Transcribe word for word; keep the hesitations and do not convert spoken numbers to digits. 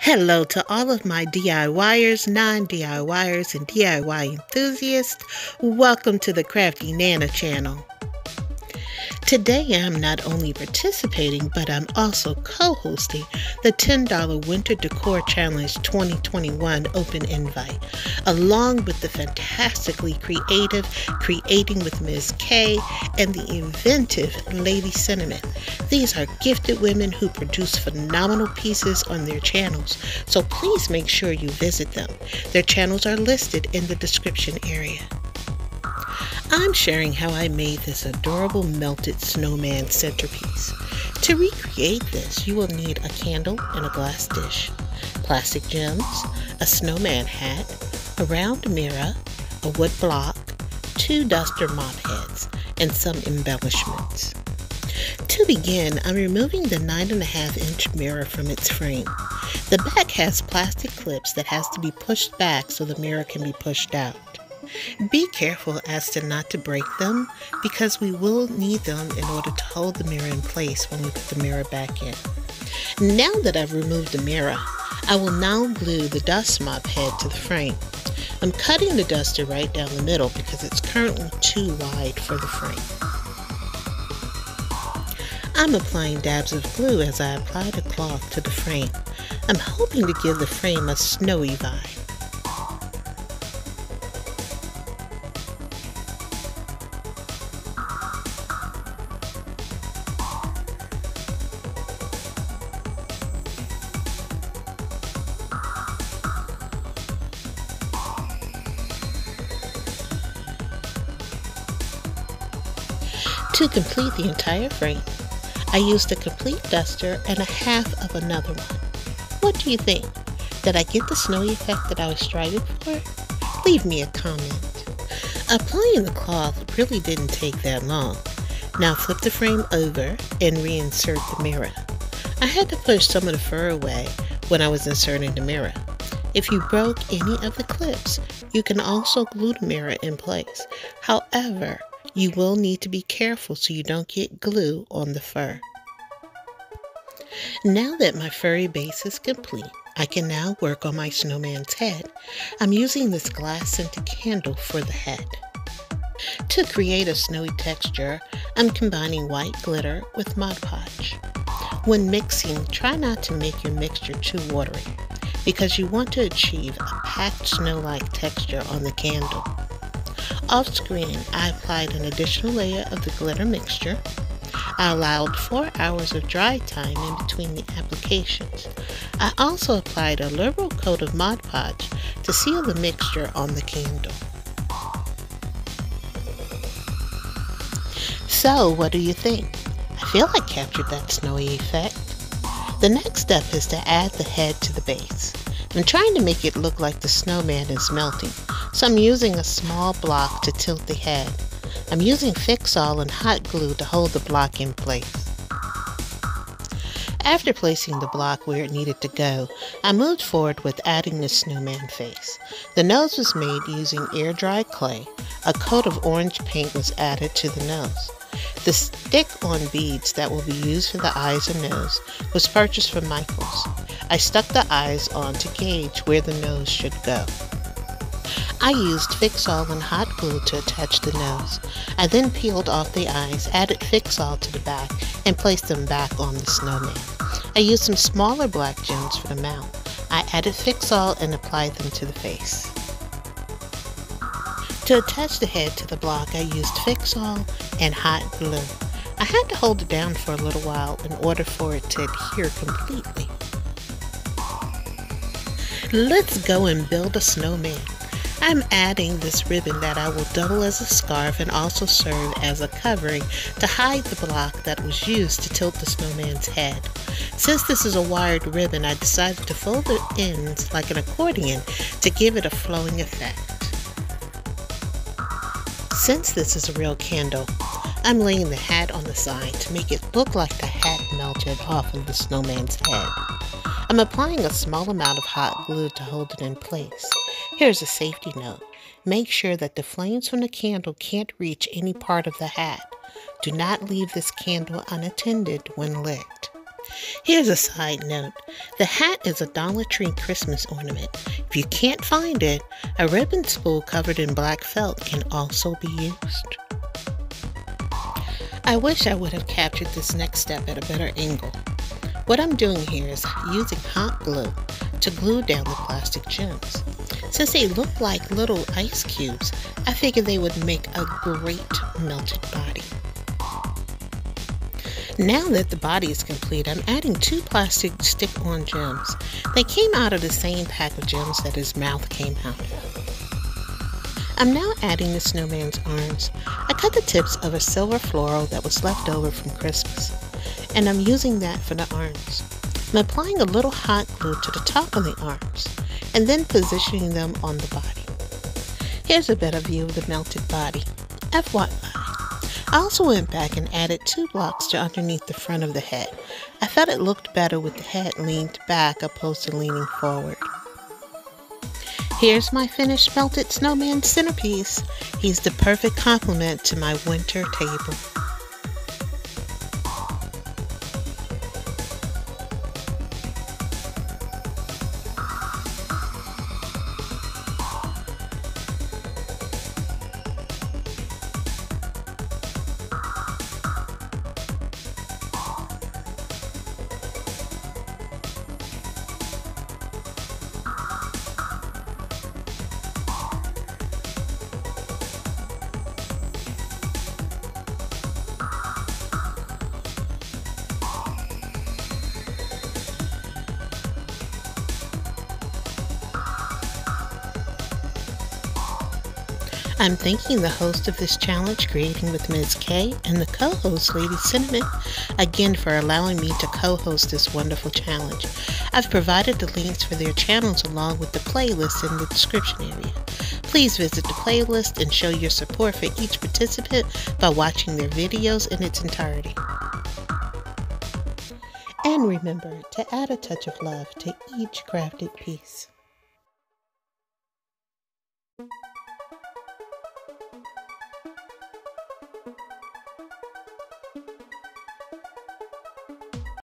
Hello to all of my DIYers, non-DIYers, and D I Y enthusiasts. Welcome to the Crafty Nana channel. Today I'm not only participating, but I'm also co-hosting the ten dollar Winter Decor Challenge twenty twenty-one Open Invite, along with the fantastically creative Kreating with Miz Kaye and the inventive Lady Cinnamon. These are gifted women who produce phenomenal pieces on their channels, so please make sure you visit them. Their channels are listed in the description area. I'm sharing how I made this adorable melted snowman centerpiece. To recreate this, you will need a candle in a glass dish, plastic gems, a snowman hat, a round mirror, a wood block, two duster mop heads, and some embellishments. To begin, I'm removing the nine and a half inch mirror from its frame. The back has plastic clips that has to be pushed back so the mirror can be pushed out. Be careful as to not to break them because we will need them in order to hold the mirror in place when we put the mirror back in. Now that I've removed the mirror, I will now glue the dust mop head to the frame. I'm cutting the duster right down the middle because it's currently too wide for the frame. I'm applying dabs of glue as I apply the cloth to the frame. I'm hoping to give the frame a snowy vibe. To complete the entire frame, I used a complete duster and a half of another one. What do you think? Did I get the snowy effect that I was striving for? Leave me a comment. Applying the cloth really didn't take that long. Now flip the frame over and reinsert the mirror. I had to push some of the fur away when I was inserting the mirror. If you broke any of the clips, you can also glue the mirror in place. However, you will need to be careful so you don't get glue on the fur. Now that my furry base is complete, I can now work on my snowman's head. I'm using this glass scented candle for the head. To create a snowy texture, I'm combining white glitter with Mod Podge. When mixing, try not to make your mixture too watery because you want to achieve a packed snow-like texture on the candle. Off screen, I applied an additional layer of the glitter mixture. I allowed four hours of dry time in between the applications. I also applied a liberal coat of Mod Podge to seal the mixture on the candle. So, what do you think? I feel I captured that snowy effect. The next step is to add the head to the base. I'm trying to make it look like the snowman is melting, so I'm using a small block to tilt the head. I'm using Fix-All and hot glue to hold the block in place. After placing the block where it needed to go, I moved forward with adding the snowman face. The nose was made using air-dried clay. A coat of orange paint was added to the nose. The stick-on beads that will be used for the eyes and nose was purchased from Michaels. I stuck the eyes on to gauge where the nose should go. I used Fix-All and hot glue to attach the nose. I then peeled off the eyes, added Fix-All to the back, and placed them back on the snowman. I used some smaller black gems for the mouth. I added Fix-All and applied them to the face. To attach the head to the block, I used Fix-All and hot glue. I had to hold it down for a little while in order for it to adhere completely. Let's go and build a snowman. I'm adding this ribbon that I will double as a scarf and also serve as a covering to hide the block that was used to tilt the snowman's head. Since this is a wired ribbon, I decided to fold the ends like an accordion to give it a flowing effect. Since this is a real candle, I'm laying the hat on the side to make it look like the hat melted off of the snowman's head. I'm applying a small amount of hot glue to hold it in place. Here's a safety note. Make sure that the flames from the candle can't reach any part of the hat. Do not leave this candle unattended when lit. Here's a side note. The hat is a Dollar Tree Christmas ornament. If you can't find it, a ribbon spool covered in black felt can also be used. I wish I would have captured this next step at a better angle. What I'm doing here is using hot glue to glue down the plastic gems. Since they look like little ice cubes, I figured they would make a great melted body. Now that the body is complete, I'm adding two plastic stick-on gems. They came out of the same pack of gems that his mouth came out of. I'm now adding the snowman's arms. I cut the tips of a silver floral that was left over from Christmas, and I'm using that for the arms. I'm applying a little hot glue to the top of the arms, and then positioning them on the body. Here's a better view of the melted body, F Y I. I also went back and added two blocks to underneath the front of the head. I felt it looked better with the head leaned back opposed to leaning forward. Here's my finished melted snowman centerpiece. He's the perfect complement to my winter table. I'm thanking the host of this challenge, Kreating with Miz Kaye, and the co-host, Lady Cinnamon, again for allowing me to co-host this wonderful challenge. I've provided the links for their channels along with the playlist in the description area. Please visit the playlist and show your support for each participant by watching their videos in its entirety. And remember to add a touch of love to each crafted piece.